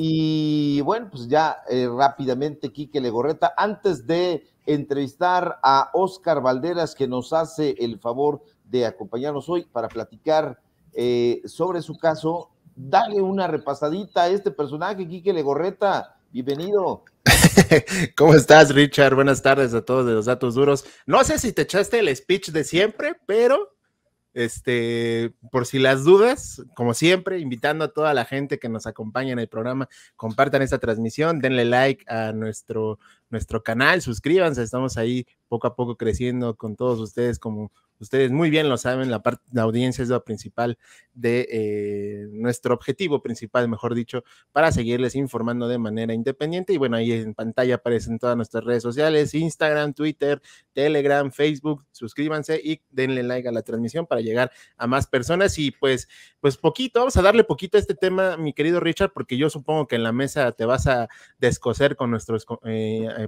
Y bueno, pues ya rápidamente Quique Legorreta, antes de entrevistar a Oscar Balderas, que nos hace el favor de acompañarnos hoy para platicar sobre su caso, dale una repasadita a este personaje, Quique Legorreta, bienvenido. ¿Cómo estás, Richard? Buenas tardes a todos de los Datos Duros. No sé si te echaste el speech de siempre, pero por si las dudas, como siempre, invitando a toda la gente que nos acompaña en el programa, compartan esta transmisión, denle like a nuestro canal, suscríbanse, estamos ahí poco a poco creciendo con todos ustedes, como ustedes muy bien lo saben, la audiencia es lo principal de nuestro objetivo principal, mejor dicho, para seguirles informando de manera independiente. Y bueno, ahí en pantalla aparecen todas nuestras redes sociales, Instagram, Twitter, Telegram, Facebook. Suscríbanse y denle like a la transmisión para llegar a más personas. Y pues poquito, vamos a darle poquito a este tema, mi querido Richard, porque yo supongo que en la mesa te vas a descoser con nuestros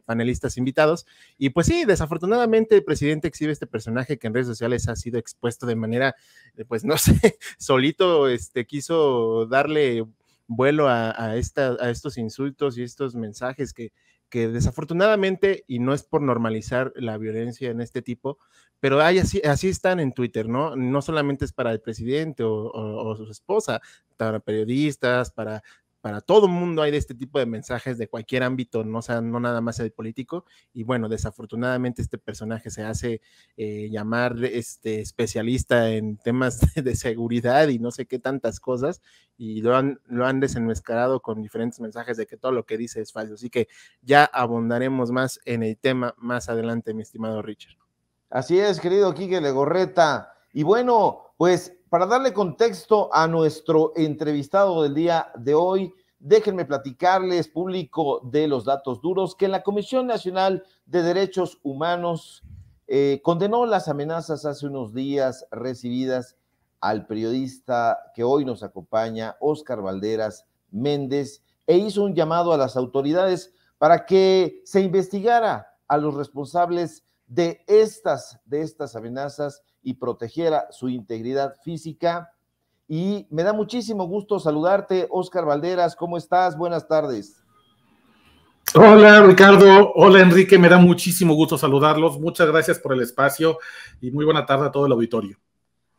panelistas invitados. Y pues sí, desafortunadamente el presidente exhibe este personaje que en redes sociales ha sido expuesto de manera, pues no sé, solito quiso darle vuelo a estos insultos y estos mensajes que desafortunadamente, y no es por normalizar la violencia en este tipo, pero así están en Twitter, ¿no? No solamente es para el presidente o su esposa, para periodistas, para todo el mundo hay de este tipo de mensajes de cualquier ámbito, no, o sea, no nada más el político. Y bueno, desafortunadamente este personaje se hace llamar especialista en temas de seguridad y no sé qué tantas cosas, y lo han desenmascarado con diferentes mensajes de que todo lo que dice es falso. Así que ya abundaremos más en el tema más adelante, mi estimado Richard. Así es, querido Quique Legorreta. Y bueno, pues para darle contexto a nuestro entrevistado del día de hoy, déjenme platicarles, público de los Datos Duros, que la Comisión Nacional de Derechos Humanos condenó las amenazas hace unos días recibidas al periodista que hoy nos acompaña, Oscar Balderas Méndez, e hizo un llamado a las autoridades para que se investigara a los responsables de estas amenazas y protegiera su integridad física. Y me da muchísimo gusto saludarte, Oscar Balderas, ¿cómo estás? Buenas tardes. Hola, Ricardo, hola, Enrique, me da muchísimo gusto saludarlos, muchas gracias por el espacio y muy buena tarde a todo el auditorio.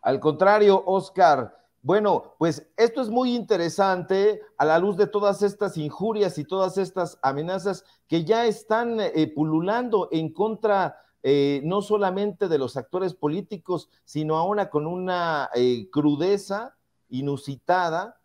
Al contrario, Oscar, bueno, pues esto es muy interesante a la luz de todas estas injurias y todas estas amenazas que ya están pululando en contra no solamente de los actores políticos, sino ahora con una crudeza inusitada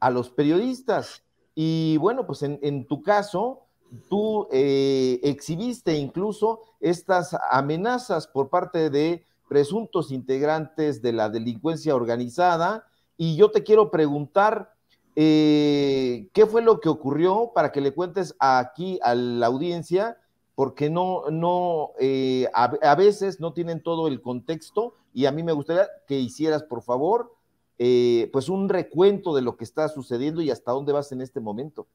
a los periodistas. Y bueno, pues en tu caso, tú exhibiste incluso estas amenazas por parte de presuntos integrantes de la delincuencia organizada, y yo te quiero preguntar qué fue lo que ocurrió para que le cuentes aquí a la audiencia, porque a veces no tienen todo el contexto, y a mí me gustaría que hicieras, por favor, pues un recuento de lo que está sucediendo y hasta dónde vas en este momento.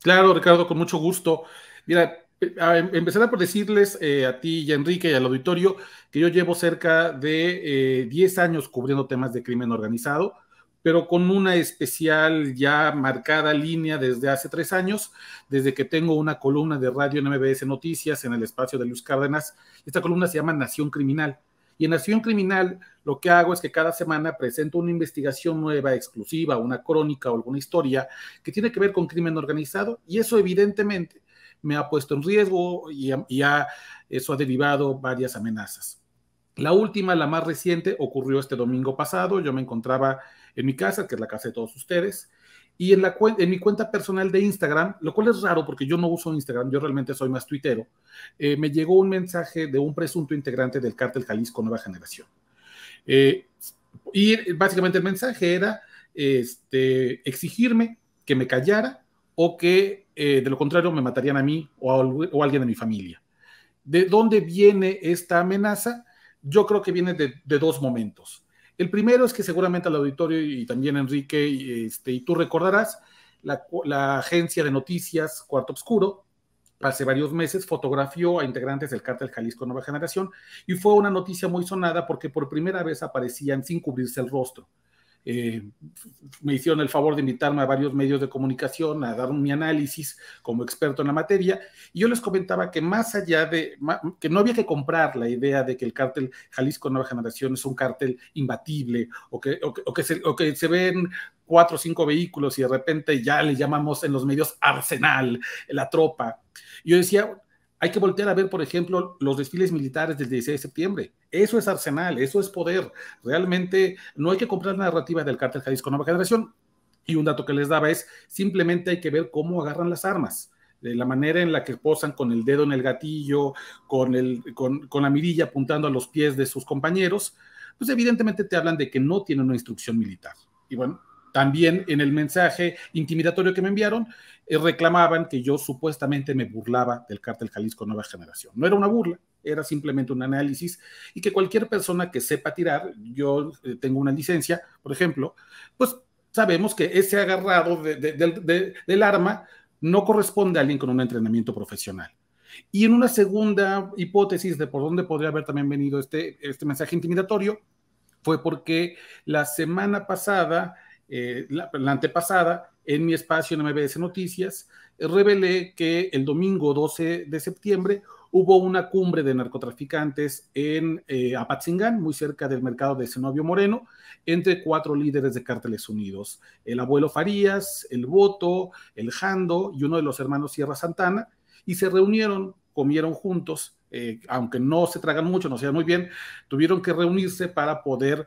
Claro, Ricardo, con mucho gusto. Mira, empezaré por decirles a ti y a Enrique y al auditorio que yo llevo cerca de 10 años cubriendo temas de crimen organizado, pero con una especial ya marcada línea desde hace 3 años, desde que tengo una columna de radio en MBS Noticias, en el espacio de Luis Cárdenas. Esta columna se llama Nación Criminal. Y en Nación Criminal lo que hago es que cada semana presento una investigación nueva, exclusiva, una crónica o alguna historia que tiene que ver con crimen organizado, y eso evidentemente me ha puesto en riesgo y eso ha derivado varias amenazas. La última, la más reciente, ocurrió este domingo pasado. Yo me encontraba en mi casa, que es la casa de todos ustedes, y en mi cuenta personal de Instagram, lo cual es raro porque yo no uso Instagram, yo realmente soy más tuitero, me llegó un mensaje de un presunto integrante del cártel Jalisco Nueva Generación. Y básicamente el mensaje era exigirme que me callara o que de lo contrario me matarían a mí o a alguien de mi familia. ¿De dónde viene esta amenaza? Yo creo que viene de 2 momentos. El primero es que seguramente al auditorio y también Enrique y tú recordarás, la agencia de noticias Cuarto Obscuro hace varios meses fotografió a integrantes del cártel Jalisco Nueva Generación, y fue una noticia muy sonada porque por primera vez aparecían sin cubrirse el rostro. Me hicieron el favor de invitarme a varios medios de comunicación a dar mi análisis como experto en la materia, y yo les comentaba que más allá de, que no había que comprar la idea de que el cártel Jalisco Nueva Generación es un cártel imbatible, o que se ven 4 o 5 vehículos y de repente ya le llamamos en los medios arsenal, la tropa. Yo decía, hay que voltear a ver, por ejemplo, los desfiles militares del 16 de septiembre. Eso es arsenal, eso es poder. Realmente no hay que comprar la narrativa del cártel Jalisco Nueva Generación. Y un dato que les daba es, simplemente hay que ver cómo agarran las armas, de la manera en la que posan con el dedo en el gatillo, con la mirilla apuntando a los pies de sus compañeros. Pues evidentemente te hablan de que no tienen una instrucción militar. Y bueno, también en el mensaje intimidatorio que me enviaron, reclamaban que yo supuestamente me burlaba del cártel Jalisco Nueva Generación. No era una burla, era simplemente un análisis, y que cualquier persona que sepa tirar, yo tengo una licencia, por ejemplo, pues sabemos que ese agarrado del arma no corresponde a alguien con un entrenamiento profesional. Y en una segunda hipótesis de por dónde podría haber también venido este mensaje intimidatorio, fue porque la semana pasada... la antepasada, en mi espacio en MBS Noticias, revelé que el domingo 12 de septiembre hubo una cumbre de narcotraficantes en Apatzingán, muy cerca del mercado de Senovio Moreno, entre 4 líderes de Cárteles Unidos: el Abuelo Farías, el Boto, el Jando y uno de los hermanos Sierra Santana, y se reunieron, comieron juntos. Aunque no se tragan mucho, no se dan muy bien, tuvieron que reunirse para poder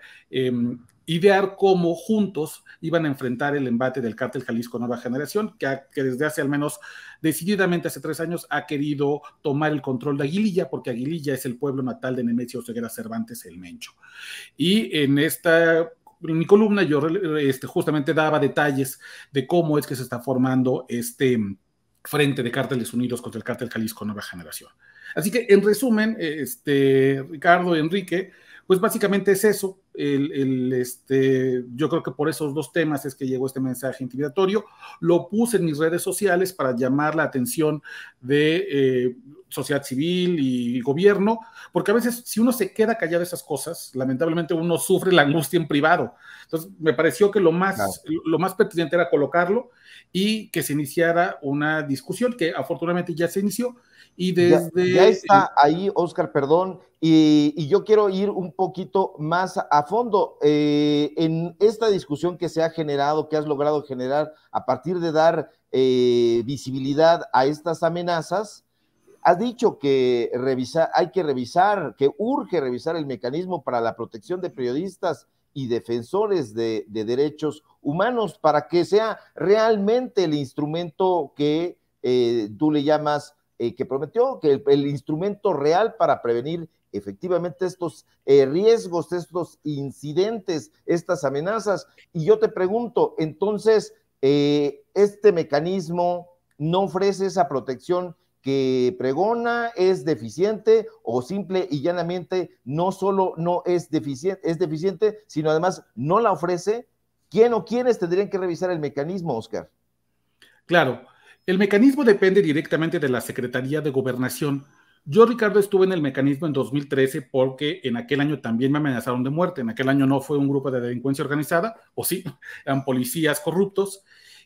idear cómo juntos iban a enfrentar el embate del cártel Jalisco Nueva Generación, que desde hace al menos decididamente hace 3 años ha querido tomar el control de Aguililla, porque Aguililla es el pueblo natal de Nemesio Seguera Cervantes, El Mencho. Y en mi columna yo justamente daba detalles de cómo es que se está formando este Frente de Cárteles Unidos contra el cártel Jalisco Nueva Generación. Así que, en resumen, Ricardo y Enrique, pues básicamente es eso. Yo creo que por esos 2 temas es que llegó este mensaje intimidatorio. Lo puse en mis redes sociales para llamar la atención de sociedad civil y gobierno, porque a veces si uno se queda callado de esas cosas, lamentablemente uno sufre la angustia en privado. Entonces me pareció que lo más pertinente era colocarlo y que se iniciara una discusión que afortunadamente ya se inició. Y desde... Ya está ahí, Oscar, perdón, y yo quiero ir un poquito más a fondo en esta discusión que se ha generado, que has logrado generar a partir de dar visibilidad a estas amenazas. Has dicho que urge revisar el mecanismo para la protección de periodistas y defensores de derechos humanos para que sea realmente el instrumento que tú le llamas, que prometió, que el instrumento real para prevenir efectivamente estos riesgos, estos incidentes, estas amenazas. Y yo te pregunto, entonces, ¿este mecanismo no ofrece esa protección que pregona? ¿Es deficiente o simple y llanamente no solo no es deficiente, sino además no la ofrece? ¿Quién o quiénes tendrían que revisar el mecanismo, Oscar? Claro, el mecanismo depende directamente de la Secretaría de Gobernación. Yo, Ricardo, estuve en el mecanismo en 2013 porque en aquel año también me amenazaron de muerte. En aquel año no fue un grupo de delincuencia organizada, o sí, eran policías corruptos.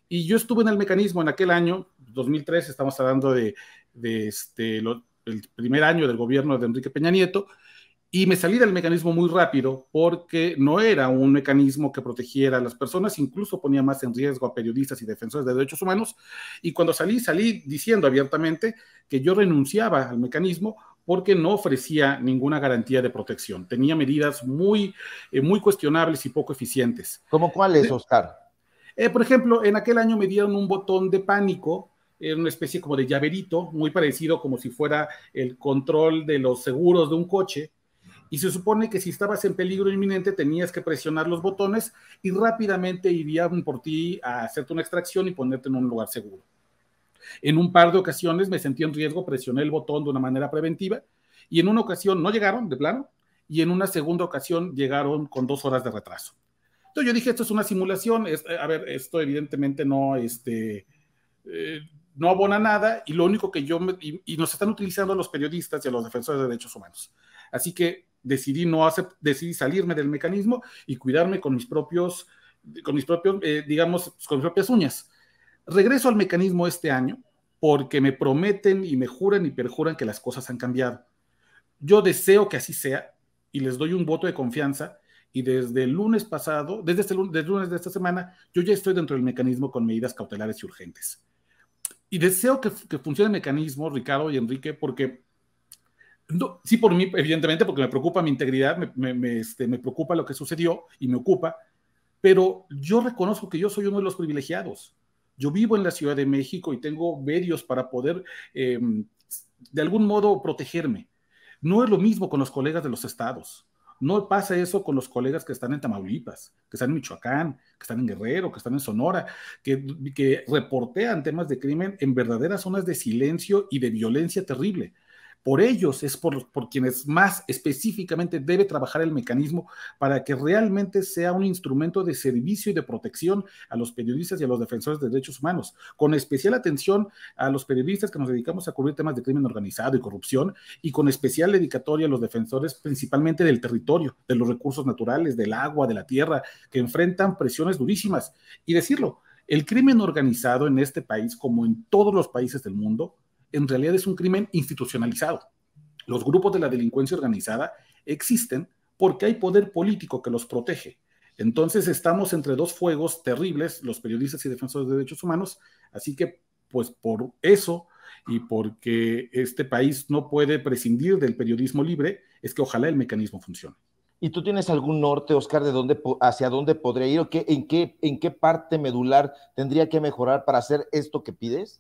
Y yo estuve en el mecanismo en aquel año, 2013, estamos hablando del primer año del gobierno de Enrique Peña Nieto, y me salí del mecanismo muy rápido porque no era un mecanismo que protegiera a las personas, incluso ponía más en riesgo a periodistas y defensores de derechos humanos. Y cuando salí diciendo abiertamente que yo renunciaba al mecanismo porque no ofrecía ninguna garantía de protección. Tenía medidas muy cuestionables y poco eficientes. ¿Cómo cuáles, Oscar? Por ejemplo, en aquel año me dieron un botón de pánico. Era una especie como de llaverito, muy parecido como si fuera el control de los seguros de un coche. Y se supone que si estabas en peligro inminente tenías que presionar los botones y rápidamente irían por ti a hacerte una extracción y ponerte en un lugar seguro. En un par de ocasiones me sentí en riesgo, presioné el botón de una manera preventiva y en una ocasión no llegaron de plano y en una segunda ocasión llegaron con 2 horas de retraso. Entonces yo dije, esto es una simulación, esto evidentemente no abona nada y lo único que y nos están utilizando los periodistas y a los defensores de derechos humanos. Así que decidí salirme del mecanismo y cuidarme con mis propios con mis propios, digamos, con mis propias uñas. Regreso al mecanismo este año porque me prometen y me juran y perjuran que las cosas han cambiado. Yo deseo que así sea y les doy un voto de confianza, y desde el lunes pasado, desde el lunes de esta semana, yo ya estoy dentro del mecanismo con medidas cautelares y urgentes. Y deseo que funcione el mecanismo, Ricardo y Enrique, porque, no, sí por mí, evidentemente, porque me preocupa mi integridad, me preocupa lo que sucedió y me ocupa, pero yo reconozco que yo soy uno de los privilegiados. Yo vivo en la Ciudad de México y tengo medios para poder, de algún modo, protegerme. No es lo mismo con los colegas de los estados. No pasa eso con los colegas que están en Tamaulipas, que están en Michoacán, que están en Guerrero, que están en Sonora, que reportean temas de crimen en verdaderas zonas de silencio y de violencia terrible. Por ellos es por quienes más específicamente debe trabajar el mecanismo para que realmente sea un instrumento de servicio y de protección a los periodistas y a los defensores de derechos humanos, con especial atención a los periodistas que nos dedicamos a cubrir temas de crimen organizado y corrupción, y con especial dedicatoria a los defensores principalmente del territorio, de los recursos naturales, del agua, de la tierra, que enfrentan presiones durísimas. Y decirlo, el crimen organizado en este país, como en todos los países del mundo, en realidad es un crimen institucionalizado. Los grupos de la delincuencia organizada existen porque hay poder político que los protege. Entonces estamos entre dos fuegos terribles, los periodistas y defensores de derechos humanos, así que pues por eso y porque este país no puede prescindir del periodismo libre, es que ojalá el mecanismo funcione. ¿Y tú tienes algún norte, Oscar, de dónde, hacia dónde podría ir o en qué parte medular tendría que mejorar para hacer esto que pides?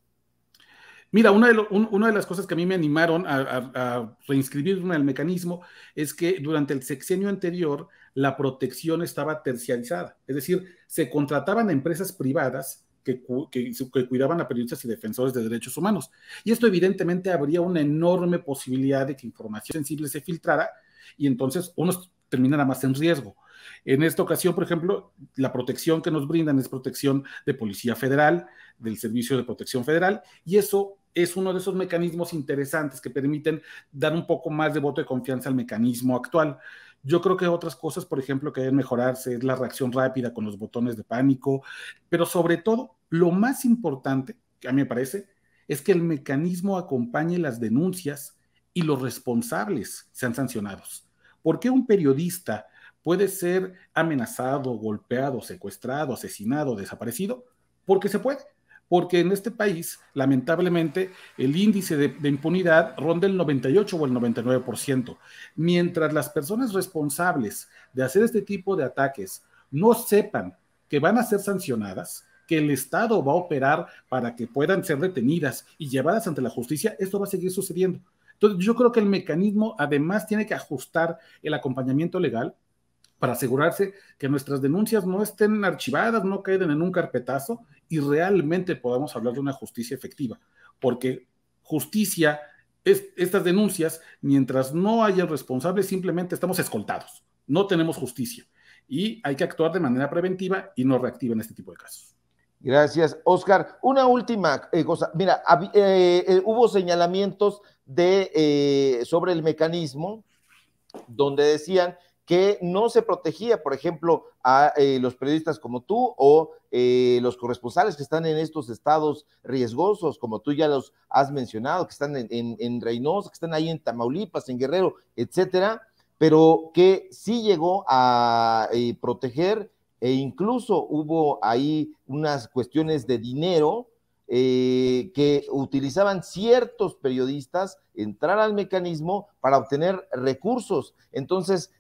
Mira, una de las cosas que a mí me animaron a reinscribirme al mecanismo es que durante el sexenio anterior la protección estaba terciarizada, es decir, se contrataban a empresas privadas que cuidaban a periodistas y defensores de derechos humanos, y esto evidentemente habría una enorme posibilidad de que información sensible se filtrara y entonces unos terminara más en riesgo. En esta ocasión, por ejemplo, la protección que nos brindan es protección de Policía Federal, del Servicio de Protección Federal, y eso es uno de esos mecanismos interesantes que permiten dar un poco más de voto de confianza al mecanismo actual. Yo creo que otras cosas, por ejemplo, que deben mejorarse es la reacción rápida con los botones de pánico, pero sobre todo, lo más importante, que a mí me parece, es que el mecanismo acompañe las denuncias y los responsables sean sancionados. ¿Por qué un periodista puede ser amenazado, golpeado, secuestrado, asesinado, desaparecido? Porque se puede. Porque en este país, lamentablemente, el índice de impunidad ronda el 98 o el 99%. Mientras las personas responsables de hacer este tipo de ataques no sepan que van a ser sancionadas, que el Estado va a operar para que puedan ser detenidas y llevadas ante la justicia, esto va a seguir sucediendo. Entonces, yo creo que el mecanismo además tiene que ajustar el acompañamiento legal para asegurarse que nuestras denuncias no estén archivadas, no queden en un carpetazo y realmente podamos hablar de una justicia efectiva, porque justicia, estas denuncias, mientras no haya responsables, simplemente estamos escoltados, no tenemos justicia y hay que actuar de manera preventiva y no reactiva en este tipo de casos. Gracias, Oscar. Una última cosa. Mira, hubo señalamientos sobre el mecanismo donde decían que no se protegía, por ejemplo, a los periodistas como tú o los corresponsales que están en estos estados riesgosos, como tú ya los has mencionado, que están en Reynosa, que están ahí en Tamaulipas, en Guerrero, etcétera, pero que sí llegó a proteger, e incluso hubo ahí unas cuestiones de dinero que utilizaban ciertos periodistas entrar al mecanismo para obtener recursos. Entonces,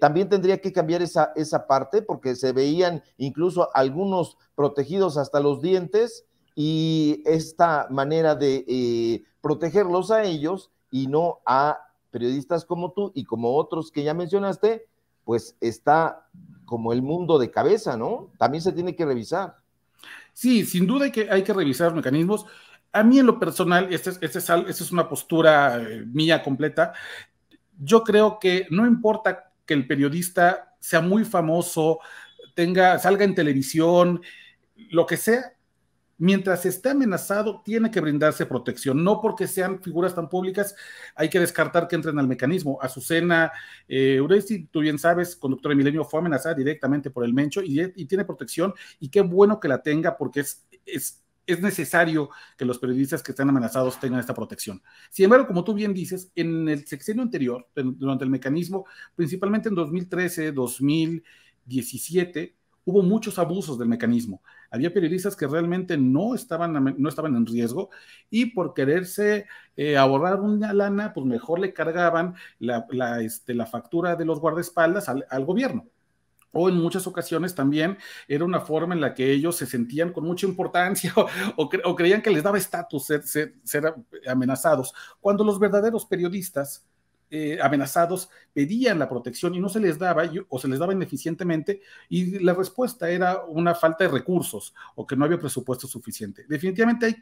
también tendría que cambiar esa parte, porque se veían incluso algunos protegidos hasta los dientes, y esta manera de protegerlos a ellos y no a periodistas como tú y como otros que ya mencionaste, pues está como el mundo de cabeza, ¿no? También se tiene que revisar. Sí, sin duda hay que revisar los mecanismos. A mí en lo personal, esta es una postura mía completa. Yo creo que no importa que el periodista sea muy famoso, salga en televisión, lo que sea, mientras esté amenazado, tiene que brindarse protección. No porque sean figuras tan públicas, hay que descartar que entren al mecanismo. Azucena Uresti, tú bien sabes, conductora de Milenio, fue amenazada directamente por el Mencho y tiene protección, y qué bueno que la tenga, porque es necesario que los periodistas que están amenazados tengan esta protección. Sin embargo, como tú bien dices, en el sexenio anterior, durante el mecanismo, principalmente en 2013, 2017, hubo muchos abusos del mecanismo. Había periodistas que realmente no estaban en riesgo, y por quererse ahorrar una lana, pues mejor le cargaban la factura de los guardaespaldas al gobierno. O en muchas ocasiones también era una forma en la que ellos se sentían con mucha importancia o creían que les daba estatus ser amenazados, cuando los verdaderos periodistas amenazados pedían la protección y no se les daba, o se les daba ineficientemente, y la respuesta era una falta de recursos o que no había presupuesto suficiente. Definitivamente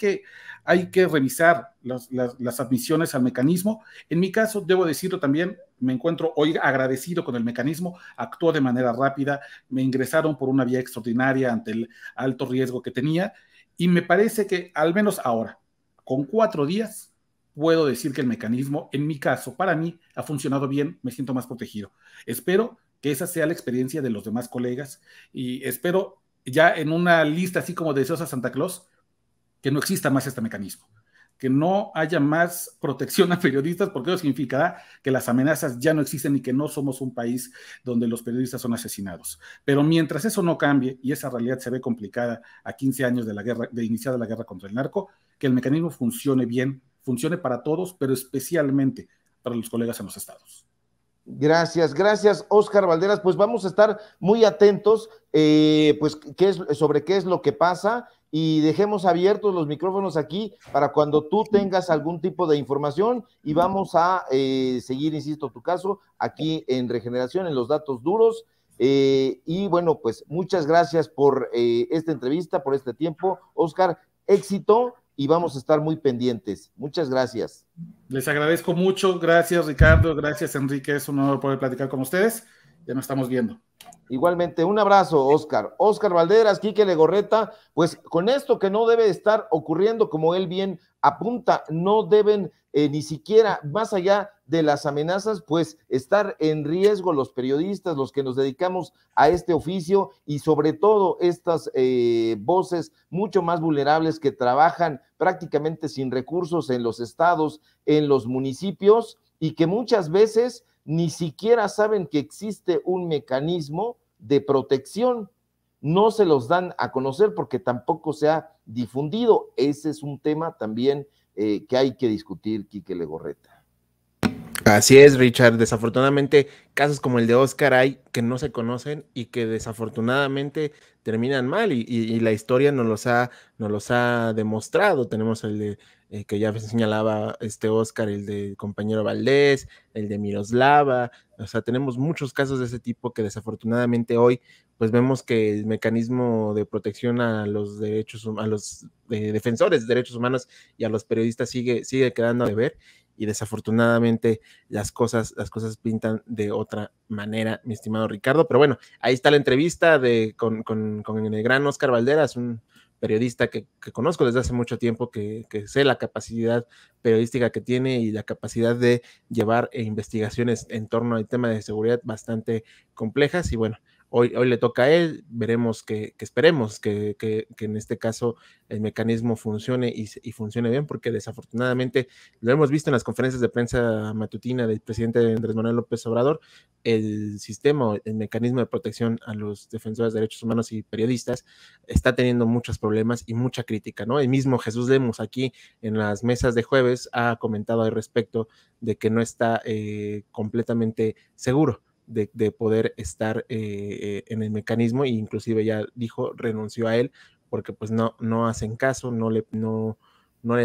hay que revisar las admisiones al mecanismo. En mi caso, debo decirlo también, me encuentro hoy agradecido con el mecanismo. Actuó de manera rápida, me ingresaron por una vía extraordinaria ante el alto riesgo que tenía, y me parece que al menos ahora, con 4 días, puedo decir que el mecanismo, en mi caso, para mí, ha funcionado bien, me siento más protegido. Espero que esa sea la experiencia de los demás colegas, y espero, ya en una lista así como deseosa Santa Claus, que no exista más este mecanismo, que no haya más protección a periodistas, porque eso significará que las amenazas ya no existen y que no somos un país donde los periodistas son asesinados. Pero mientras eso no cambie, y esa realidad se ve complicada a 15 años de iniciada la guerra contra el narco, que el mecanismo funcione bien, funcione para todos, pero especialmente para los colegas en los estados. Gracias, gracias, Oscar Balderas. Pues vamos a estar muy atentos pues sobre qué es lo que pasa, y dejemos abiertos los micrófonos aquí para cuando tú tengas algún tipo de información, y vamos a seguir, insisto, tu caso aquí en Regeneración, en los Datos Duros. Y bueno, pues muchas gracias por esta entrevista, por este tiempo, Oscar. Éxito. Y vamos a estar muy pendientes. Muchas gracias. Les agradezco mucho. Gracias, Ricardo. Gracias, Enrique. Es un honor poder platicar con ustedes. Ya nos estamos viendo. Igualmente, un abrazo, Oscar. Oscar Balderas, Quique Legorreta, pues con esto que no debe estar ocurriendo, como él bien apunta, no deben ni siquiera, más allá de las amenazas, pues estar en riesgo los periodistas, los que nos dedicamos a este oficio, y sobre todo estas voces mucho más vulnerables que trabajan prácticamente sin recursos en los estados, en los municipios, y que muchas veces ni siquiera saben que existe un mecanismo de protección. No se los dan a conocer porque tampoco se ha difundido. Ese es un tema también que hay que discutir, Quique Legorreta. Así es, Richard. Desafortunadamente, casos como el de Oscar hay que no se conocen y que desafortunadamente terminan mal, y la historia nos los ha demostrado. Tenemos el de que ya señalaba Oscar, el de compañero Valdés, el de Miroslava. O sea, tenemos muchos casos de ese tipo que desafortunadamente hoy pues vemos que el mecanismo de protección a los derechos, a los defensores de derechos humanos y a los periodistas sigue quedando a deber. Y desafortunadamente las cosas pintan de otra manera, mi estimado Ricardo. Pero bueno, ahí está la entrevista con el gran Oscar Balderas, un periodista que conozco desde hace mucho tiempo, que sé la capacidad periodística que tiene y la capacidad de llevar investigaciones en torno al tema de seguridad bastante complejas. Y bueno, hoy le toca a él. Veremos que esperemos que en este caso el mecanismo funcione y funcione bien, porque desafortunadamente lo hemos visto en las conferencias de prensa matutina del presidente Andrés Manuel López Obrador. El sistema, el mecanismo de protección a los defensores de derechos humanos y periodistas está teniendo muchos problemas y mucha crítica, ¿no? El mismo Jesús Lemus aquí en las mesas de jueves ha comentado al respecto de que no está completamente seguro de poder estar en el mecanismo, e inclusive ya dijo, renunció a él porque pues no hacen caso, no le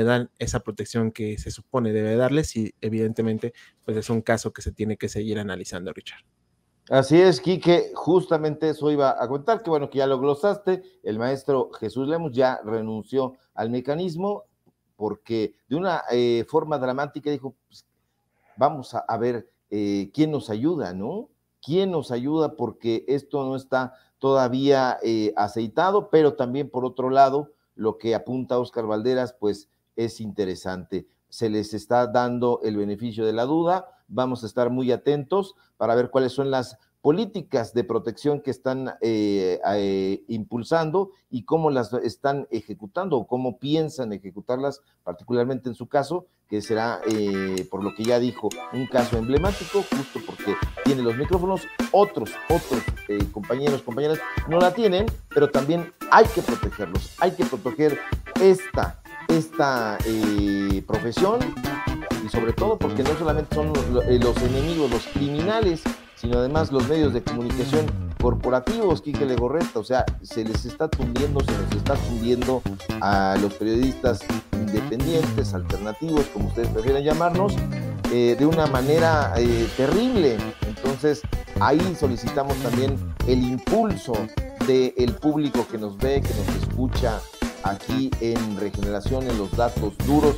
dan esa protección que se supone debe darles, y evidentemente pues es un caso que se tiene que seguir analizando, Richard. Así es, Quique, justamente eso iba a contar, que bueno, que ya lo glosaste. El maestro Jesús Lemus ya renunció al mecanismo porque de una forma dramática dijo, pues, vamos a ver quién nos ayuda, ¿no? ¿Quién nos ayuda? Porque esto no está todavía aceitado, pero también por otro lado, lo que apunta Oscar Balderas, pues es interesante. Se les está dando el beneficio de la duda. Vamos a estar muy atentos para ver cuáles son las políticas de protección que están impulsando y cómo las están ejecutando o cómo piensan ejecutarlas, particularmente en su caso, que será, por lo que ya dijo, un caso emblemático, justo porque tiene los micrófonos. Otros compañeros, compañeras, no la tienen, pero también hay que protegerlos, hay que proteger esta profesión, y sobre todo porque no solamente son los enemigos, los criminales, sino además los medios de comunicación corporativos, Quique Legorreta. O sea, se nos está tundiendo a los periodistas independientes, alternativos, como ustedes prefieran llamarnos, de una manera terrible. Entonces, ahí solicitamos también el impulso del público que nos ve, que nos escucha aquí en Regeneración, en los Datos Duros,